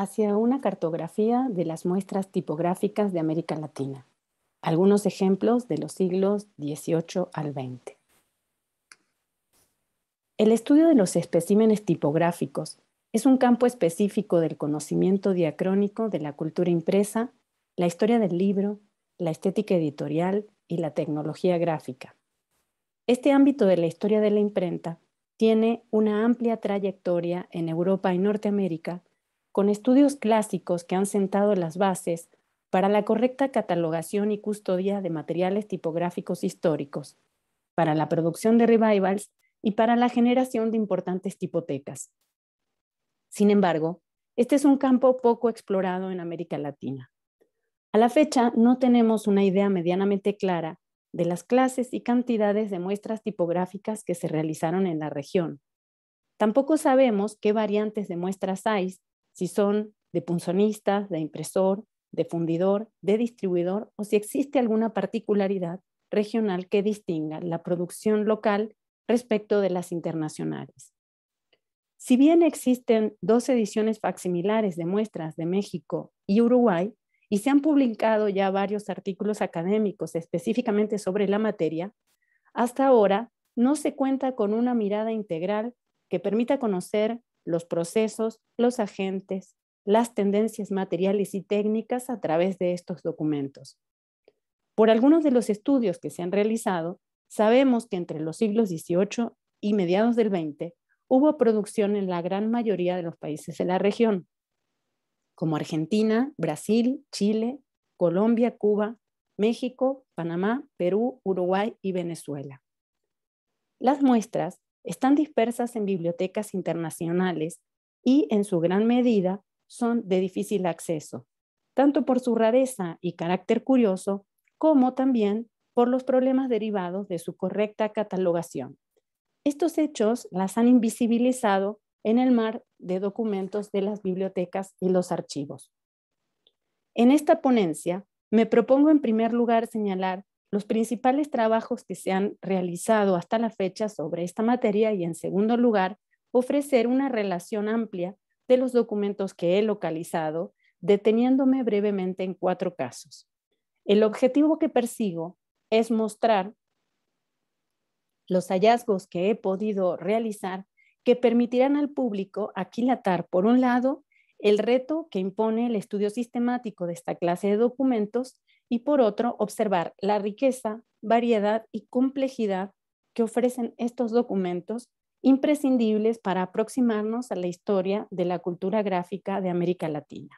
hacia una cartografía de las muestras tipográficas de América Latina. Algunos ejemplos de los siglos XVIII al XX. El estudio de los especímenes tipográficos es un campo específico del conocimiento diacrónico de la cultura impresa, la historia del libro, la estética editorial y la tecnología gráfica. Este ámbito de la historia de la imprenta tiene una amplia trayectoria en Europa y Norteamérica, con estudios clásicos que han sentado las bases para la correcta catalogación y custodia de materiales tipográficos históricos, para la producción de revivals y para la generación de importantes tipotecas. Sin embargo, este es un campo poco explorado en América Latina. A la fecha, no tenemos una idea medianamente clara de las clases y cantidades de muestras tipográficas que se realizaron en la región. Tampoco sabemos qué variantes de muestras hay, si son de punzonistas, de impresor, de fundidor, de distribuidor, o si existe alguna particularidad regional que distinga la producción local respecto de las internacionales. Si bien existen 2 ediciones facsimilares de muestras de México y Uruguay, y se han publicado ya varios artículos académicos específicamente sobre la materia, hasta ahora no se cuenta con una mirada integral que permita conocer los procesos, los agentes, las tendencias materiales y técnicas a través de estos documentos. Por algunos de los estudios que se han realizado, sabemos que entre los siglos XVIII y mediados del XX hubo producción en la gran mayoría de los países de la región, como Argentina, Brasil, Chile, Colombia, Cuba, México, Panamá, Perú, Uruguay y Venezuela. Las muestras están dispersas en bibliotecas internacionales y, en su gran medida, son de difícil acceso, tanto por su rareza y carácter curioso, como también por los problemas derivados de su correcta catalogación. Estos hechos las han invisibilizado en el mar de documentos de las bibliotecas y los archivos. En esta ponencia, me propongo en primer lugar señalar los principales trabajos que se han realizado hasta la fecha sobre esta materia y, en segundo lugar, ofrecer una relación amplia de los documentos que he localizado, deteniéndome brevemente en 4 casos. El objetivo que persigo es mostrar los hallazgos que he podido realizar que permitirán al público aquilatar, por un lado, el reto que impone el estudio sistemático de esta clase de documentos y, por otro, observar la riqueza, variedad y complejidad que ofrecen estos documentos imprescindibles para aproximarnos a la historia de la cultura gráfica de América Latina.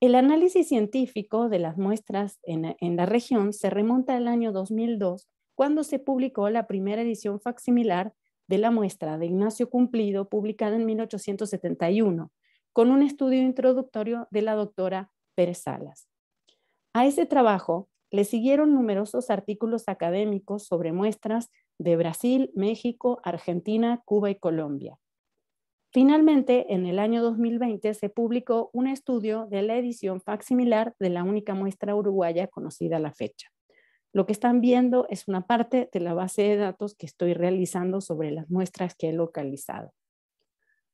El análisis científico de las muestras en la región se remonta al año 2002, cuando se publicó la primera edición facsimilar de la muestra de Ignacio Cumplido, publicada en 1871, con un estudio introductorio de la doctora Pérez Salas. A ese trabajo le siguieron numerosos artículos académicos sobre muestras de Brasil, México, Argentina, Cuba y Colombia. Finalmente, en el año 2020 se publicó un estudio de la edición facsimilar de la única muestra uruguaya conocida a la fecha. Lo que están viendo es una parte de la base de datos que estoy realizando sobre las muestras que he localizado.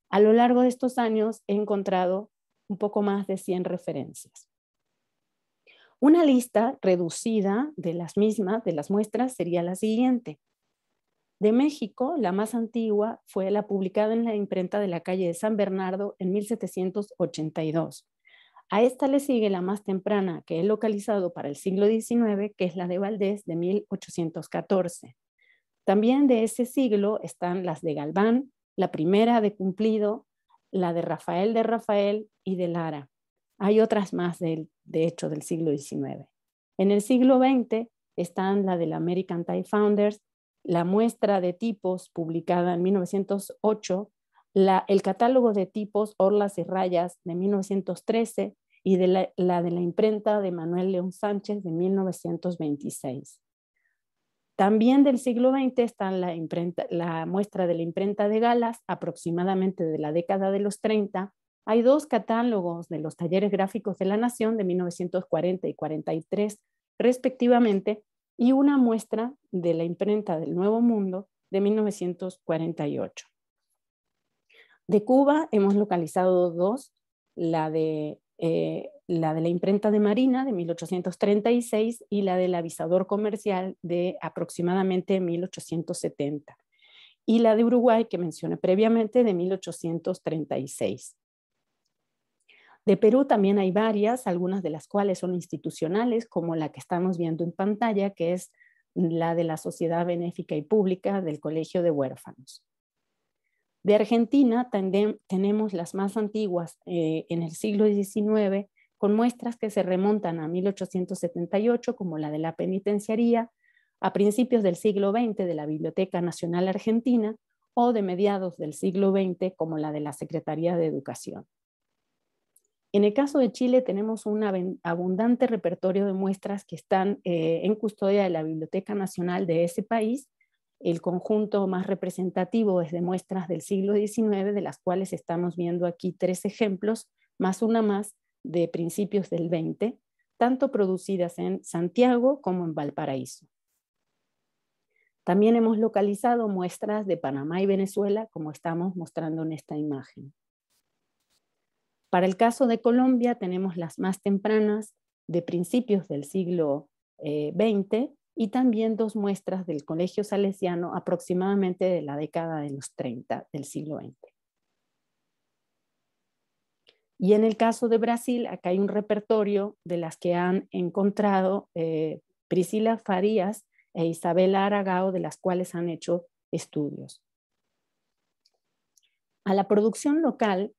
A lo largo de estos años he encontrado un poco más de 100 referencias. Una lista reducida de las mismas, de las muestras, sería la siguiente. De México, la más antigua fue la publicada en la imprenta de la calle de San Bernardo en 1782. A esta le sigue la más temprana que he localizado para el siglo XIX, que es la de Valdés de 1814. También de ese siglo están las de Galván, la primera de Cumplido, la de Rafael y de Lara. Hay otras más, de hecho, del siglo XIX. En el siglo XX están la de la American Type Founders, la muestra de tipos publicada en 1908, el catálogo de tipos Orlas y Rayas de 1913 y de la imprenta de Manuel León Sánchez de 1926. También del siglo XX están la muestra de la imprenta de Galas, aproximadamente de la década de los 30. Hay 2 catálogos de los talleres gráficos de la Nación de 1940 y 43 respectivamente y una muestra de la imprenta del Nuevo Mundo de 1948. De Cuba hemos localizado dos, la de la imprenta de Marina de 1836 y la del avisador comercial de aproximadamente 1870. Y la de Uruguay, que mencioné previamente, de 1836. De Perú también hay varias, algunas de las cuales son institucionales, como la que estamos viendo en pantalla, que es la de la Sociedad Benéfica y Pública del Colegio de Huérfanos. De Argentina tenemos las más antiguas en el siglo XIX, con muestras que se remontan a 1878, como la de la Penitenciaría, a principios del siglo XX de la Biblioteca Nacional Argentina, o de mediados del siglo XX, como la de la Secretaría de Educación. En el caso de Chile tenemos un abundante repertorio de muestras que están en custodia de la Biblioteca Nacional de ese país. El conjunto más representativo es de muestras del siglo XIX, de las cuales estamos viendo aquí tres ejemplos, más una más de principios del XX, tanto producidas en Santiago como en Valparaíso. También hemos localizado muestras de Panamá y Venezuela, como estamos mostrando en esta imagen. Para el caso de Colombia tenemos las más tempranas de principios del siglo XX y también dos muestras del Colegio Salesiano aproximadamente de la década de los 30 del siglo XX. Y en el caso de Brasil, acá hay un repertorio de las que han encontrado Priscila Farías e Isabela Aragao, de las cuales han hecho estudios. A la producción local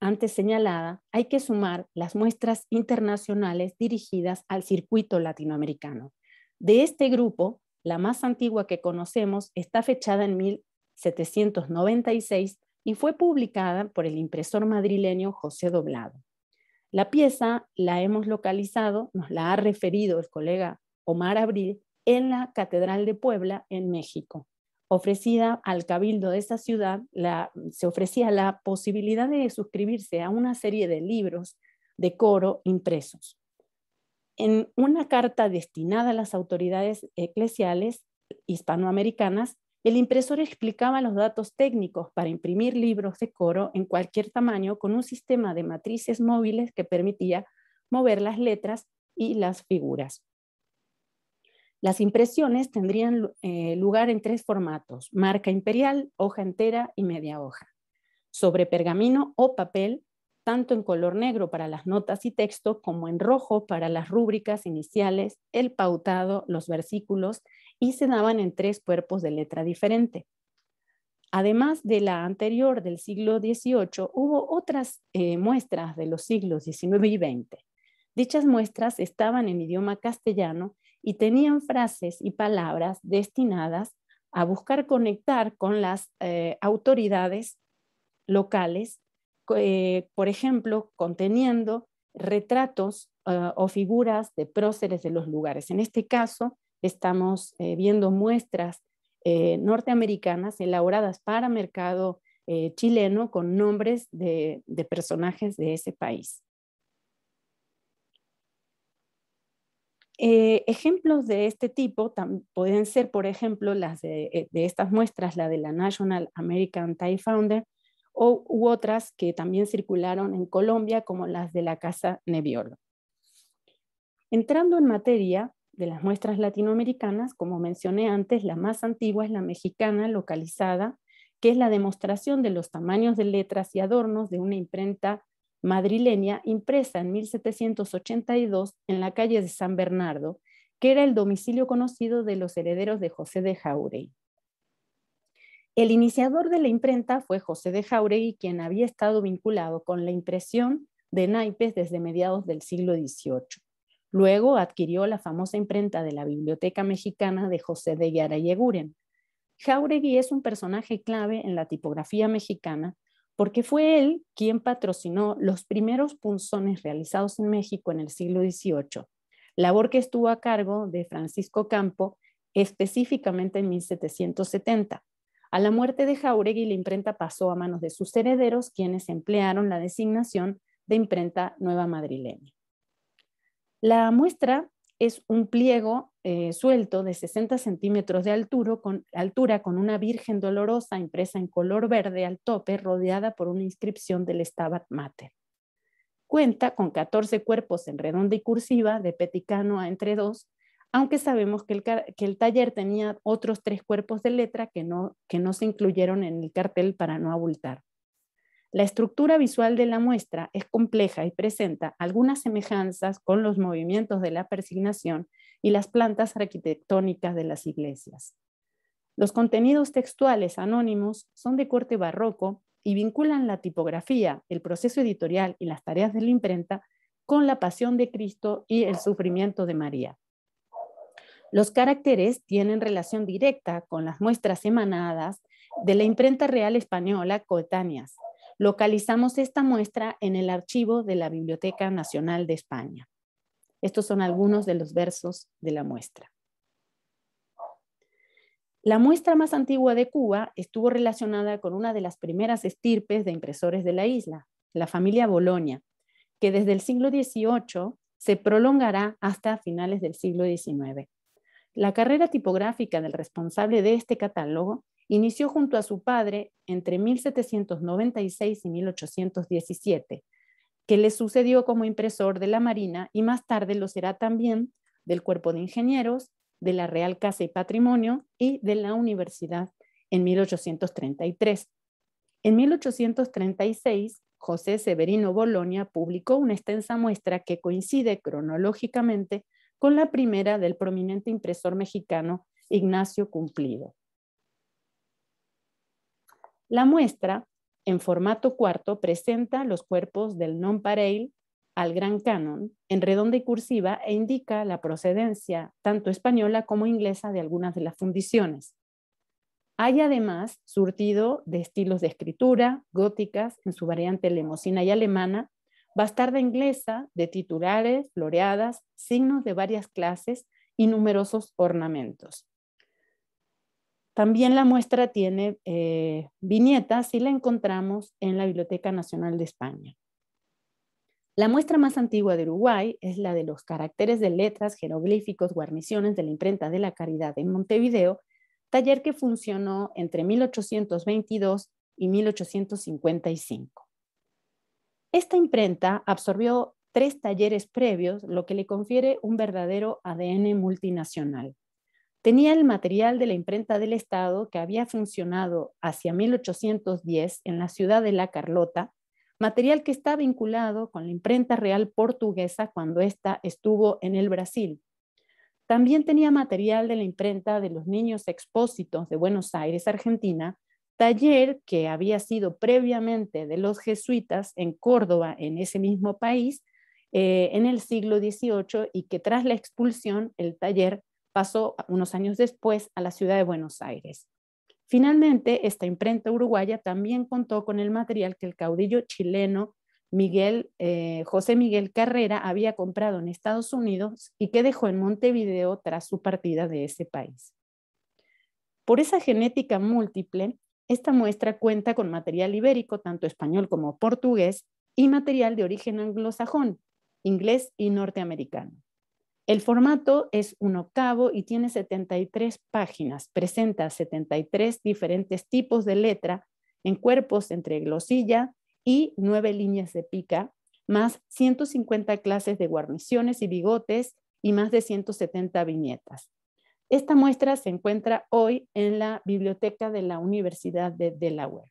antes señalada, hay que sumar las muestras internacionales dirigidas al circuito latinoamericano. De este grupo, la más antigua que conocemos está fechada en 1796 y fue publicada por el impresor madrileño José Doblado. La pieza la hemos localizado, nos la ha referido el colega Omar Abril, en la Catedral de Puebla, en México. Ofrecida al cabildo de esa ciudad, se ofrecía la posibilidad de suscribirse a una serie de libros de coro impresos. En una carta destinada a las autoridades eclesiales hispanoamericanas, el impresor explicaba los datos técnicos para imprimir libros de coro en cualquier tamaño con un sistema de matrices móviles que permitía mover las letras y las figuras. Las impresiones tendrían lugar en tres formatos: marca imperial, hoja entera y media hoja, sobre pergamino o papel, tanto en color negro para las notas y texto como en rojo para las rúbricas iniciales, el pautado, los versículos, y se daban en tres cuerpos de letra diferente. Además de la anterior del siglo XVIII, hubo otras muestras de los siglos XIX y XX. Dichas muestras estaban en idioma castellano y tenían frases y palabras destinadas a buscar conectar con las autoridades locales, por ejemplo, conteniendo retratos o figuras de próceres de los lugares. En este caso, estamos viendo muestras norteamericanas elaboradas para mercado chileno con nombres de personajes de ese país. Ejemplos de este tipo pueden ser, por ejemplo, las de estas muestras, la de la National American Type Founders u otras que también circularon en Colombia, como las de la Casa Nebiolo. Entrando en materia de las muestras latinoamericanas, como mencioné antes, la más antigua es la mexicana localizada, que es la demostración de los tamaños de letras y adornos de una imprenta madrileña impresa en 1782 en la calle de San Bernardo, que era el domicilio conocido de los herederos de José de Jáuregui. El iniciador de la imprenta fue José de Jáuregui, quien había estado vinculado con la impresión de naipes desde mediados del siglo XVIII. Luego adquirió la famosa imprenta de la Biblioteca Mexicana de José de Yara y Eguren. Jáuregui es un personaje clave en la tipografía mexicana, porque fue él quien patrocinó los primeros punzones realizados en México en el siglo XVIII, labor que estuvo a cargo de Francisco Campo, específicamente en 1770. A la muerte de Jáuregui, la imprenta pasó a manos de sus herederos, quienes emplearon la designación de imprenta nueva madrileña. La muestra es un pliego suelto de 60 centímetros de altura con una Virgen Dolorosa impresa en color verde al tope, rodeada por una inscripción del Stabat Mater. Cuenta con 14 cuerpos en redonda y cursiva, de peticano a entre dos, aunque sabemos que el taller tenía otros 3 cuerpos de letra que no se incluyeron en el cartel para no abultar. La estructura visual de la muestra es compleja y presenta algunas semejanzas con los movimientos de la persignación y las plantas arquitectónicas de las iglesias. Los contenidos textuales anónimos son de corte barroco y vinculan la tipografía, el proceso editorial y las tareas de la imprenta con la pasión de Cristo y el sufrimiento de María. Los caracteres tienen relación directa con las muestras emanadas de la imprenta real española coetáneas. Localizamos esta muestra en el archivo de la Biblioteca Nacional de España. Estos son algunos de los versos de la muestra. La muestra más antigua de Cuba estuvo relacionada con una de las primeras estirpes de impresores de la isla, la familia Boloña, que desde el siglo XVIII se prolongará hasta finales del siglo XIX. La carrera tipográfica del responsable de este catálogo inició junto a su padre entre 1796 y 1817, que le sucedió como impresor de la Marina y más tarde lo será también del Cuerpo de Ingenieros, de la Real Casa y Patrimonio y de la Universidad en 1833. En 1836, José Severino Boloña publicó una extensa muestra que coincide cronológicamente con la primera del prominente impresor mexicano Ignacio Cumplido. La muestra, en formato cuarto, presenta los cuerpos del non-pareil al gran canon, en redonda y cursiva, e indica la procedencia, tanto española como inglesa, de algunas de las fundiciones. Hay además surtido de estilos de escritura, góticas, en su variante lemosina y alemana, bastarda inglesa, de titulares, floreadas, signos de varias clases y numerosos ornamentos. También la muestra tiene viñetas y la encontramos en la Biblioteca Nacional de España. La muestra más antigua de Uruguay es la de los caracteres de letras, jeroglíficos, guarniciones de la Imprenta de la Caridad en Montevideo, taller que funcionó entre 1822 y 1855. Esta imprenta absorbió 3 talleres previos, lo que le confiere un verdadero ADN multinacional. Tenía el material de la imprenta del Estado que había funcionado hacia 1810 en la ciudad de La Carlota, material que está vinculado con la imprenta real portuguesa cuando ésta estuvo en el Brasil. También tenía material de la imprenta de los Niños Expósitos de Buenos Aires, Argentina, taller que había sido previamente de los jesuitas en Córdoba, en ese mismo país, en el siglo XVIII, y que tras la expulsión el taller pasó unos años después a la ciudad de Buenos Aires. Finalmente, esta imprenta uruguaya también contó con el material que el caudillo chileno José Miguel Carrera había comprado en Estados Unidos y que dejó en Montevideo tras su partida de ese país. Por esa genética múltiple, esta muestra cuenta con material ibérico, tanto español como portugués, y material de origen anglosajón, inglés y norteamericano. El formato es 1/8 y tiene 73 páginas. Presenta 73 diferentes tipos de letra en cuerpos entre glosilla y 9 líneas de pica, más 150 clases de guarniciones y bigotes y más de 170 viñetas. Esta muestra se encuentra hoy en la biblioteca de la Universidad de Delaware.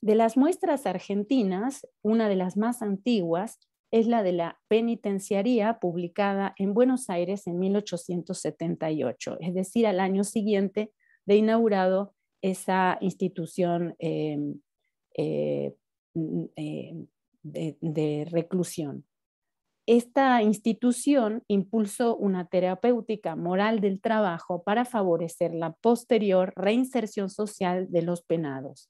De las muestras argentinas, una de las más antiguas es la de la Penitenciaría, publicada en Buenos Aires en 1878, es decir, al año siguiente de inaugurado esa institución de reclusión. Esta institución impulsó una terapéutica moral del trabajo para favorecer la posterior reinserción social de los penados.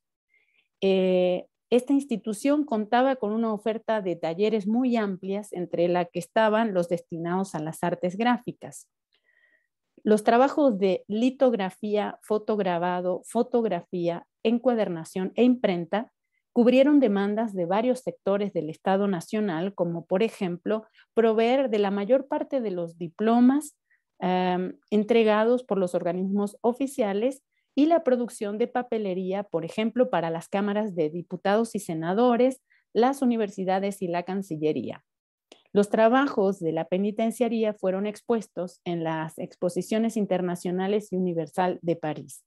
Esta institución contaba con una oferta de talleres muy amplias, entre la que estaban los destinados a las artes gráficas. Los trabajos de litografía, fotograbado, fotografía, encuadernación e imprenta Cubrieron demandas de varios sectores del Estado Nacional, como por ejemplo, proveer de la mayor parte de los diplomas entregados por los organismos oficiales y la producción de papelería, por ejemplo, para las cámaras de diputados y senadores, las universidades y la Cancillería. Los trabajos de la penitenciaría fueron expuestos en las exposiciones internacionales y Universal de París.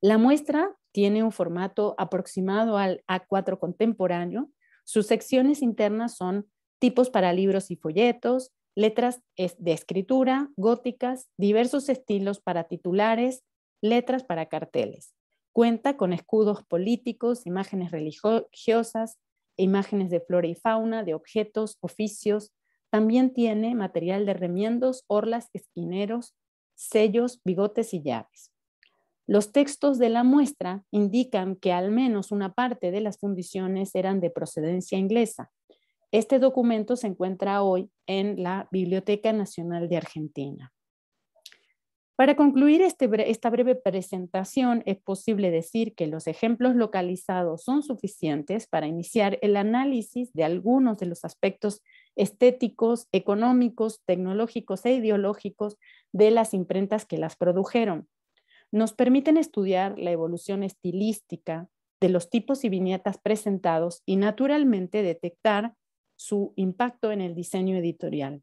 La muestra tiene un formato aproximado al A4 contemporáneo. Sus secciones internas son tipos para libros y folletos, letras de escritura, góticas, diversos estilos para titulares, letras para carteles. Cuenta con escudos políticos, imágenes religiosas, imágenes de flora y fauna, de objetos, oficios. También tiene material de remiendos, orlas, esquineros, sellos, bigotes y llaves. Los textos de la muestra indican que al menos una parte de las fundiciones eran de procedencia inglesa. Este documento se encuentra hoy en la Biblioteca Nacional de Argentina. Para concluir esta breve presentación, es posible decir que los ejemplos localizados son suficientes para iniciar el análisis de algunos de los aspectos estéticos, económicos, tecnológicos e ideológicos de las imprentas que las produjeron. Nos permiten estudiar la evolución estilística de los tipos y viñetas presentados y naturalmente detectar su impacto en el diseño editorial.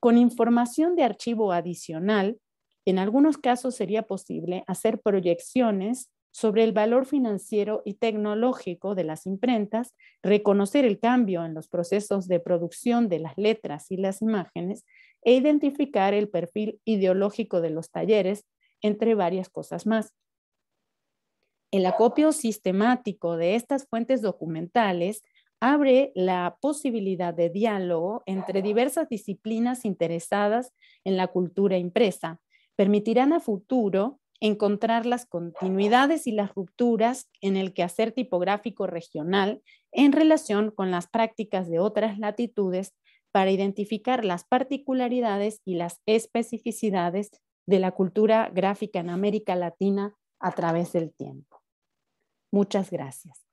Con información de archivo adicional, en algunos casos sería posible hacer proyecciones sobre el valor financiero y tecnológico de las imprentas, reconocer el cambio en los procesos de producción de las letras y las imágenes e identificar el perfil ideológico de los talleres, entre varias cosas más. El acopio sistemático de estas fuentes documentales abre la posibilidad de diálogo entre diversas disciplinas interesadas en la cultura impresa. Permitirán a futuro encontrar las continuidades y las rupturas en el quehacer tipográfico regional en relación con las prácticas de otras latitudes para identificar las particularidades y las especificidades de la cultura gráfica en América Latina a través del tiempo. Muchas gracias.